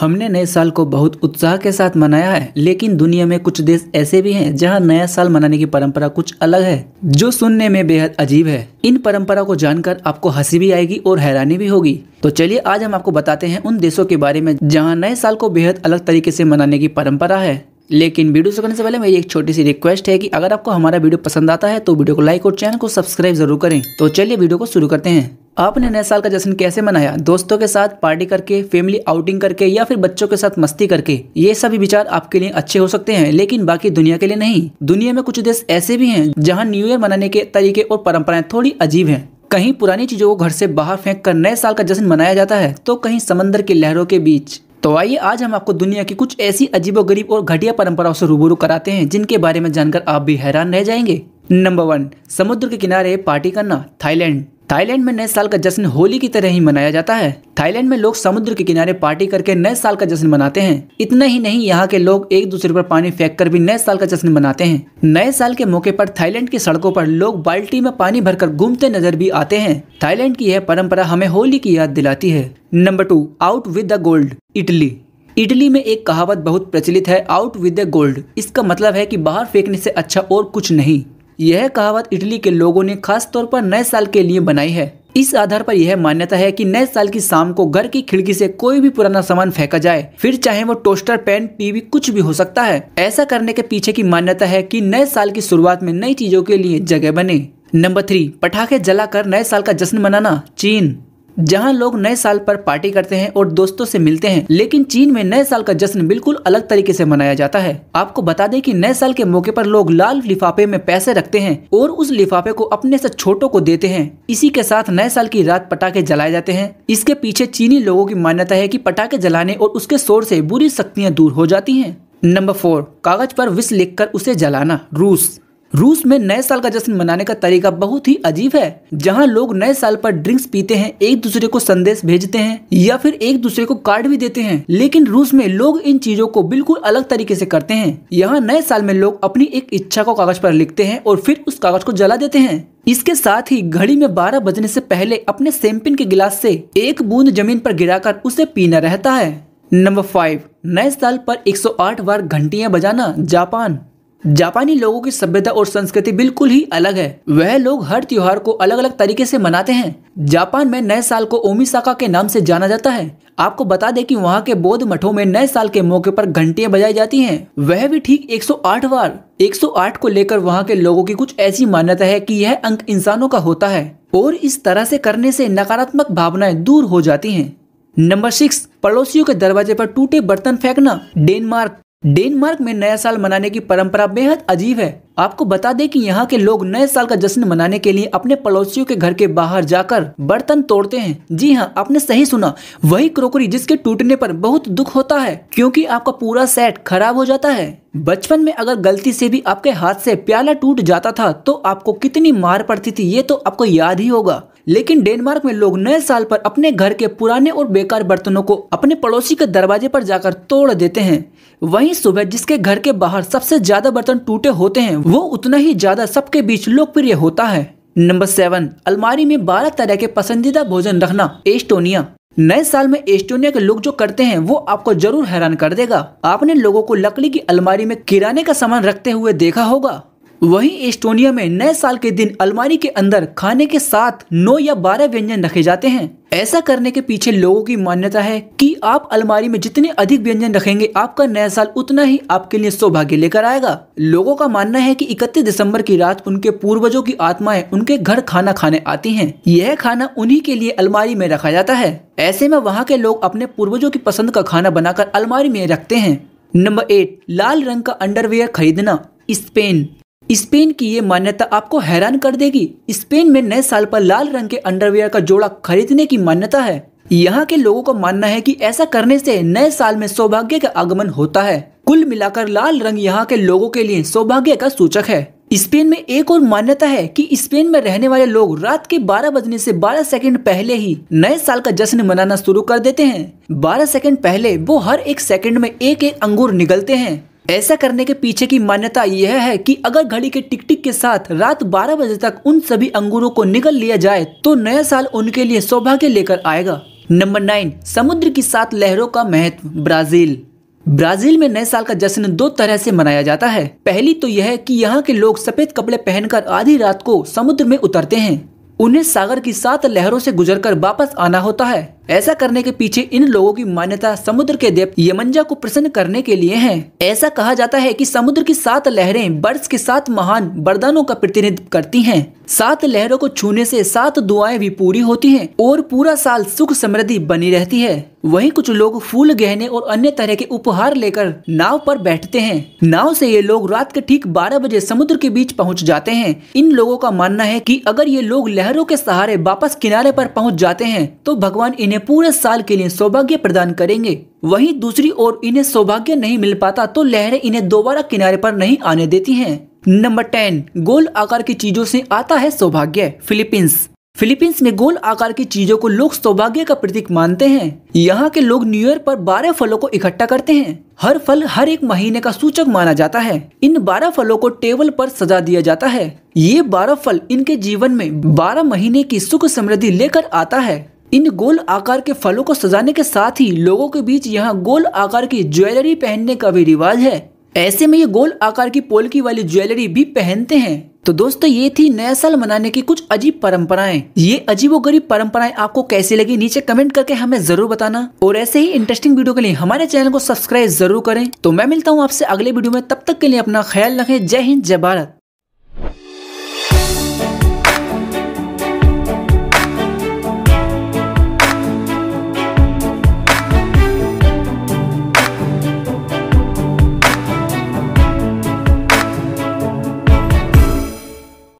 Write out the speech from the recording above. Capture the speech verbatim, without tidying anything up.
हमने नए साल को बहुत उत्साह के साथ मनाया है, लेकिन दुनिया में कुछ देश ऐसे भी हैं जहां नया साल मनाने की परंपरा कुछ अलग है, जो सुनने में बेहद अजीब है। इन परंपरा को जानकर आपको हंसी भी आएगी और हैरानी भी होगी। तो चलिए आज हम आपको बताते हैं उन देशों के बारे में जहां नए साल को बेहद अलग तरीके से मनाने की परंपरा है। लेकिन वीडियो शुरू करने से पहले मेरी एक छोटी सी रिक्वेस्ट है कि अगर आपको हमारा वीडियो पसंद आता है तो वीडियो को लाइक और चैनल को सब्सक्राइब जरूर करें। तो चलिए वीडियो को शुरू करते हैं। आपने नए साल का जश्न कैसे मनाया? दोस्तों के साथ पार्टी करके, फैमिली आउटिंग करके या फिर बच्चों के साथ मस्ती करके? ये सभी विचार आपके लिए अच्छे हो सकते हैं, लेकिन बाकी दुनिया के लिए नहीं। दुनिया में कुछ देश ऐसे भी हैं जहां न्यू ईयर मनाने के तरीके और परंपराएं थोड़ी अजीब हैं। कहीं पुरानी चीजों को घर से बाहर फेंक कर नए साल का जश्न मनाया जाता है, तो कहीं समंदर की लहरों के बीच। तो आइए आज हम आपको दुनिया की कुछ ऐसी अजीबोगरीब और घटिया परंपराओं से रूबरू कराते हैं, जिनके बारे में जानकर आप भी हैरान रह जाएंगे। नंबर वन, समुद्र के किनारे पार्टी करना। थाईलैंड थाईलैंड में नए साल का जश्न होली की तरह ही मनाया जाता है। थाईलैंड में लोग समुद्र के किनारे पार्टी करके नए साल का जश्न मनाते हैं। इतना ही नहीं, यहाँ के लोग एक दूसरे पर पानी फेंककर भी नए साल का जश्न मनाते हैं। नए साल के मौके पर थाईलैंड की सड़कों पर लोग बाल्टी में पानी भरकर घूमते नजर भी आते हैं। थाईलैंड की यह परंपरा हमें होली की याद दिलाती है। Number two, out with the gold. Italy Italy में एक कहावत बहुत प्रचलित है, आउट विद द गोल्ड। इसका मतलब है कि बाहर फेंकने से अच्छा और कुछ नहीं। यह कहावत इटली के लोगों ने खास तौर पर नए साल के लिए बनाई है। इस आधार पर यह मान्यता है कि नए साल की शाम को घर की खिड़की से कोई भी पुराना सामान फेंका जाए, फिर चाहे वो टोस्टर, पैन, टीवी, कुछ भी हो सकता है। ऐसा करने के पीछे की मान्यता है कि नए साल की शुरुआत में नई चीजों के लिए जगह बने। नंबर थ्री, पटाखे जलाकर नए साल का जश्न मनाना। चीन, जहां लोग नए साल पर पार्टी करते हैं और दोस्तों से मिलते हैं, लेकिन चीन में नए साल का जश्न बिल्कुल अलग तरीके से मनाया जाता है। आपको बता दें कि नए साल के मौके पर लोग लाल लिफाफे में पैसे रखते हैं और उस लिफाफे को अपने से छोटों को देते हैं। इसी के साथ नए साल की रात पटाखे जलाए जाते हैं। इसके पीछे चीनी लोगों की मान्यता है कि पटाखे जलाने और उसके शोर से बुरी शक्तियाँ दूर हो जाती है। नंबर फोर, कागज पर विष लिखकर उसे जलाना। रूस रूस में नए साल का जश्न मनाने का तरीका बहुत ही अजीब है, जहां लोग नए साल पर ड्रिंक्स पीते हैं, एक दूसरे को संदेश भेजते हैं या फिर एक दूसरे को कार्ड भी देते हैं। लेकिन रूस में लोग इन चीजों को बिल्कुल अलग तरीके से करते हैं। यहां नए साल में लोग अपनी एक इच्छा को कागज पर लिखते हैं और फिर उस कागज को जला देते हैं। इसके साथ ही घड़ी में बारह बजने से पहले अपने शैंपेन के गिलास से एक बूंद जमीन पर गिराकर उसे पीना रहता है। नंबर फाइव, नए साल पर एक सौ आठ बार घंटियां बजाना। जापान जापानी लोगों की सभ्यता और संस्कृति बिल्कुल ही अलग है। वह लोग हर त्योहार को अलग अलग तरीके से मनाते हैं। जापान में नए साल को ओमिसाका के नाम से जाना जाता है। आपको बता दें कि वहां के बौद्ध मठों में नए साल के मौके पर घंटियां बजाई जाती हैं, वह भी ठीक एक सौ आठ बार। एक सौ आठ को लेकर वहां के लोगों की कुछ ऐसी मान्यता है कि यह अंक इंसानों का होता है और इस तरह से करने से नकारात्मक भावनाएं दूर हो जाती है। नंबर सिक्स, पड़ोसियों के दरवाजे पर टूटे बर्तन फेंकना। डेनमार्क डेनमार्क में नया साल मनाने की परंपरा बेहद अजीब है। आपको बता दें कि यहाँ के लोग नए साल का जश्न मनाने के लिए अपने पड़ोसियों के घर के बाहर जाकर बर्तन तोड़ते हैं। जी हाँ, आपने सही सुना, वही क्रोकरी जिसके टूटने पर बहुत दुख होता है, क्योंकि आपका पूरा सेट खराब हो जाता है। बचपन में अगर गलती से भी आपके हाथ से प्याला टूट जाता था तो आपको कितनी मार पड़ती थी, ये तो आपको याद ही होगा। लेकिन डेनमार्क में लोग नए साल पर अपने घर के पुराने और बेकार बर्तनों को अपने पड़ोसी के दरवाजे पर जाकर तोड़ देते हैं। वहीं सुबह जिसके घर के बाहर सबसे ज्यादा बर्तन टूटे होते हैं, वो उतना ही ज्यादा सबके बीच लोकप्रिय होता है। नंबर सेवन, अलमारी में बारह तरह के पसंदीदा भोजन रखना। एस्टोनिया नए साल में एस्टोनिया के लोग जो करते हैं वो आपको जरूर हैरान कर देगा। आपने लोगों को लकड़ी की अलमारी में किराने का सामान रखते हुए देखा होगा। वहीं एस्टोनिया में नए साल के दिन अलमारी के अंदर खाने के साथ नौ या बारह व्यंजन रखे जाते हैं। ऐसा करने के पीछे लोगों की मान्यता है कि आप अलमारी में जितने अधिक व्यंजन रखेंगे, आपका नया साल उतना ही आपके लिए सौभाग्य लेकर आएगा। लोगों का मानना है कि इकतीस दिसंबर की रात उनके पूर्वजों की आत्माएं उनके घर खाना खाने आती हैं। यह खाना उन्हीं के लिए अलमारी में रखा जाता है। ऐसे में वहाँ के लोग अपने पूर्वजों की पसंद का खाना बनाकर अलमारी में रखते हैं। नंबर एट, लाल रंग का अंडरवेयर खरीदना। स्पेन स्पेन की ये मान्यता आपको हैरान कर देगी। स्पेन में नए साल पर लाल रंग के अंडरवियर का जोड़ा खरीदने की मान्यता है। यहाँ के लोगों का मानना है कि ऐसा करने से नए साल में सौभाग्य का आगमन होता है। कुल मिलाकर लाल रंग यहाँ के लोगों के लिए सौभाग्य का सूचक है। स्पेन में एक और मान्यता है कि स्पेन में रहने वाले लोग रात के बारह बजने से बारह सेकंड पहले ही नए साल का जश्न मनाना शुरू कर देते हैं। बारह सेकंड पहले वो हर एक सेकंड में एक एक अंगूर निगलते हैं। ऐसा करने के पीछे की मान्यता यह है कि अगर घड़ी के टिक टिक के साथ रात बारह बजे तक उन सभी अंगूरों को निगल लिया जाए तो नया साल उनके लिए सौभाग्य लेकर आएगा। नंबर नाइन, समुद्र के साथ लहरों का महत्व। ब्राजील ब्राजील में नए साल का जश्न दो तरह से मनाया जाता है। पहली तो यह है कि यहाँ के लोग सफेद कपड़े पहनकर आधी रात को समुद्र में उतरते हैं। उन्हें सागर की सात लहरों से गुजरकर वापस आना होता है। ऐसा करने के पीछे इन लोगों की मान्यता समुद्र के देवता यमंजा को प्रसन्न करने के लिए है। ऐसा कहा जाता है कि समुद्र की सात लहरें वर्ष के सात महान वरदानों का प्रतिनिधित्व करती हैं। सात लहरों को छूने से सात दुआएं भी पूरी होती हैं और पूरा साल सुख समृद्धि बनी रहती है। वहीं कुछ लोग फूल, गहने और अन्य तरह के उपहार लेकर नाव पर बैठते हैं। नाव से ये लोग रात के ठीक बारह बजे समुद्र के बीच पहुंच जाते हैं। इन लोगों का मानना है कि अगर ये लोग लहरों के सहारे वापस किनारे पर पहुंच जाते हैं तो भगवान इन्हें पूरे साल के लिए सौभाग्य प्रदान करेंगे। वहीं दूसरी ओर इन्हें सौभाग्य नहीं मिल पाता तो लहरें इन्हें दोबारा किनारे पर नहीं आने देती हैं। नंबर टेन, गोल आकार की चीजों से आता है सौभाग्य। फिलीपींस फिलीपींस में गोल आकार की चीजों को लोग सौभाग्य का प्रतीक मानते हैं। यहाँ के लोग न्यू ईयर पर बारह फलों को इकट्ठा करते हैं। हर फल हर एक महीने का सूचक माना जाता है। इन बारह फलों को टेबल पर सजा दिया जाता है। ये बारह फल इनके जीवन में बारह महीने की सुख समृद्धि लेकर आता है। इन गोल आकार के फलों को सजाने के साथ ही लोगों के बीच यहाँ गोल आकार की ज्वेलरी पहनने का भी रिवाज है। ऐसे में ये गोल आकार की पोलकी वाली ज्वेलरी भी पहनते हैं। तो दोस्तों, ये थी नया साल मनाने की कुछ अजीब परंपराएं। ये अजीबोगरीब परंपराएं आपको कैसी लगी नीचे कमेंट करके हमें जरूर बताना, और ऐसे ही इंटरेस्टिंग वीडियो के लिए हमारे चैनल को सब्सक्राइब जरूर करें। तो मैं मिलता हूँ आपसे अगले वीडियो में, तब तक के लिए अपना ख्याल रखें। जय हिंद, जय भारत।